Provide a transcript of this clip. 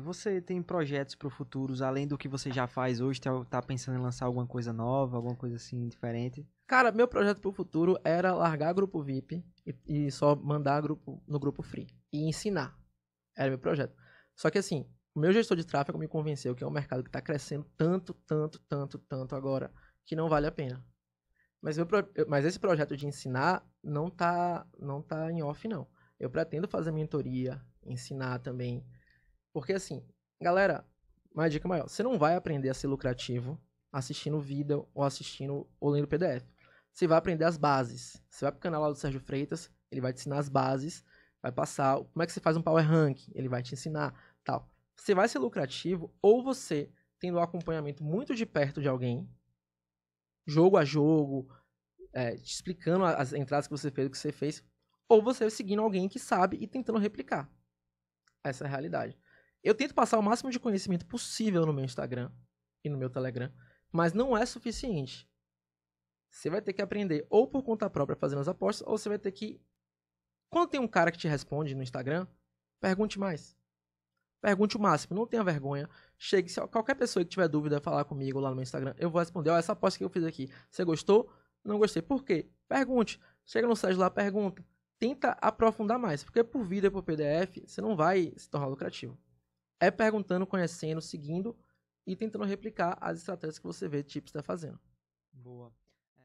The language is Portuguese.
Você tem projetos para o futuro, além do que você já faz hoje? Tá pensando em lançar alguma coisa nova, alguma coisa assim diferente? Cara, meu projeto para o futuro era largar grupo VIP e só mandar no grupo free e ensinar. Era meu projeto. Só que assim, o meu gestor de tráfego me convenceu que é um mercado que está crescendo tanto agora que não vale a pena. Mas esse projeto de ensinar não tá em off, não. Eu pretendo fazer mentoria, ensinar também. Porque assim, galera, uma dica maior. Você não vai aprender a ser lucrativo assistindo vídeo ou lendo PDF. Você vai aprender as bases. Você vai pro canal lá do Sérgio Freitas, ele vai te ensinar as bases, vai passar como é que você faz um power rank, ele vai te ensinar, tal. Você vai ser lucrativo ou você tendo um acompanhamento muito de perto de alguém, jogo a jogo, te explicando as entradas que você fez, o que você fez, ou você seguindo alguém que sabe e tentando replicar. Essa é a realidade. Eu tento passar o máximo de conhecimento possível no meu Instagram e no meu Telegram, mas não é suficiente. Você vai ter que aprender ou por conta própria fazendo as apostas, ou você vai ter que... Quando tem um cara que te responde no Instagram, pergunte mais. Pergunte o máximo, não tenha vergonha. Chegue, se qualquer pessoa que tiver dúvida falar comigo lá no meu Instagram, eu vou responder, ó, essa aposta que eu fiz aqui, você gostou? Não gostei. Por quê? Pergunte. Chega no site lá, pergunta. Tenta aprofundar mais, porque por vídeo e por PDF, você não vai se tornar lucrativo. É perguntando, conhecendo, seguindo e tentando replicar as estratégias que você vê, tipo, está fazendo. Boa.